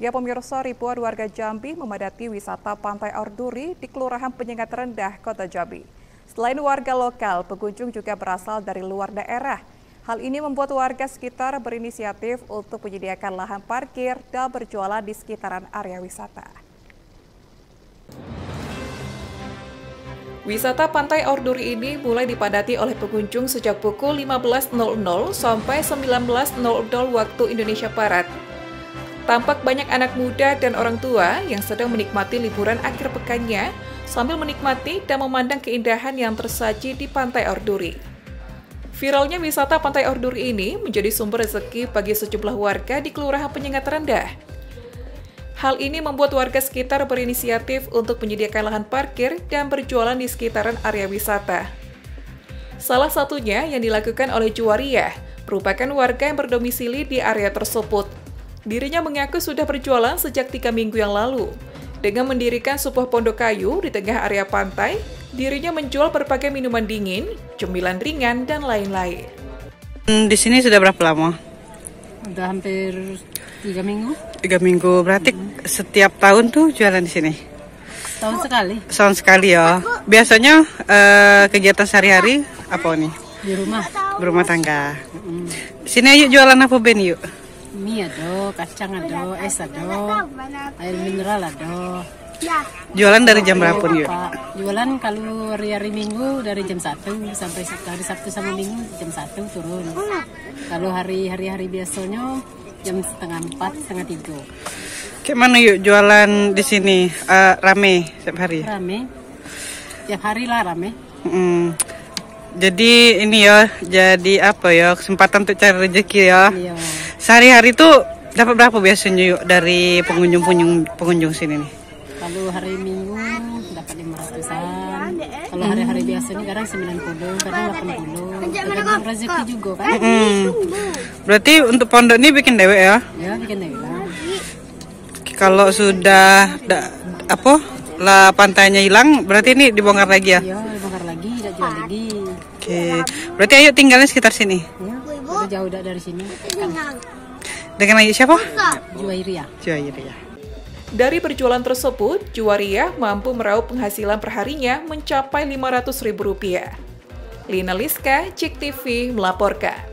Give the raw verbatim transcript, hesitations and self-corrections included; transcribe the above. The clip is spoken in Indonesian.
Ya pemirsa, ribuan warga Jambi memadati wisata Pantai Orduri di Kelurahan Penyengat Rendah, Kota Jambi. Selain warga lokal, pengunjung juga berasal dari luar daerah. Hal ini membuat warga sekitar berinisiatif untuk menyediakan lahan parkir dan berjualan di sekitaran area wisata. Wisata Pantai Orduri ini mulai dipadati oleh pengunjung sejak pukul lima belas nol nol sampai sembilan belas nol nol waktu Indonesia Barat. Tampak banyak anak muda dan orang tua yang sedang menikmati liburan akhir pekannya sambil menikmati dan memandang keindahan yang tersaji di Pantai Orduri. Viralnya wisata Pantai Orduri ini menjadi sumber rezeki bagi sejumlah warga di Kelurahan Penyengat Rendah. Hal ini membuat warga sekitar berinisiatif untuk menyediakan lahan parkir dan berjualan di sekitaran area wisata. Salah satunya yang dilakukan oleh Juwariyah, merupakan warga yang berdomisili di area tersebut. Dirinya mengaku sudah berjualan sejak tiga minggu yang lalu. Dengan mendirikan sebuah pondok kayu di tengah area pantai, dirinya menjual berbagai minuman dingin, cemilan ringan, dan lain-lain. Di sini sudah berapa lama? Sudah hampir tiga minggu. Tiga minggu, berarti hmm. setiap tahun tuh jualan di sini? Tahun sekali. Tahun sekali ya. Biasanya eh, kegiatan sehari-hari apa nih? Di rumah. Berumah tangga. Hmm. Sini yuk jualan apa Ben yuk? Mie ada, kacang ada, es ada, air mineral ada. Jualan dari jam berapa yuk? Jualan kalau hari-hari Minggu dari jam satu sampai hari Sabtu sama Minggu jam satu turun. Kalau hari-hari biasanya jam setengah empat, setengah tiga. Gimana yuk jualan di sini? Uh, rame setiap hari? Rame, tiap hari lah rame. Hmm. Jadi ini ya, jadi apa ya, kesempatan untuk cari rezeki ya. Iya. Sehari-hari tuh dapat berapa biasanya yuk dari pengunjung-pengunjung pengunjung sini nih? Kalau hari Minggu dapat lima ratusan. Kalau hari-hari hmm. biasanya kadang sembilan puluh, kadang delapan puluh. Tergantung rezeki juga kan. Hmm. Berarti untuk pondok ini bikin dewe ya? Ya, bikin dewe. Kalau sudah da, apa? Lah pantainya hilang, berarti ini dibongkar lagi ya? Iya, dibongkar lagi, tidak jual lagi. Oke. Berarti ayo tinggalnya sekitar sini. Ya, jauh dari sini. Dengan ayu siapa? Juwariyah. Juwariyah. Dari berjualan tersebut, Juwariyah mampu meraup penghasilan perharinya mencapai lima ratus ribu rupiah. Lina Liska, Cik T V melaporkan.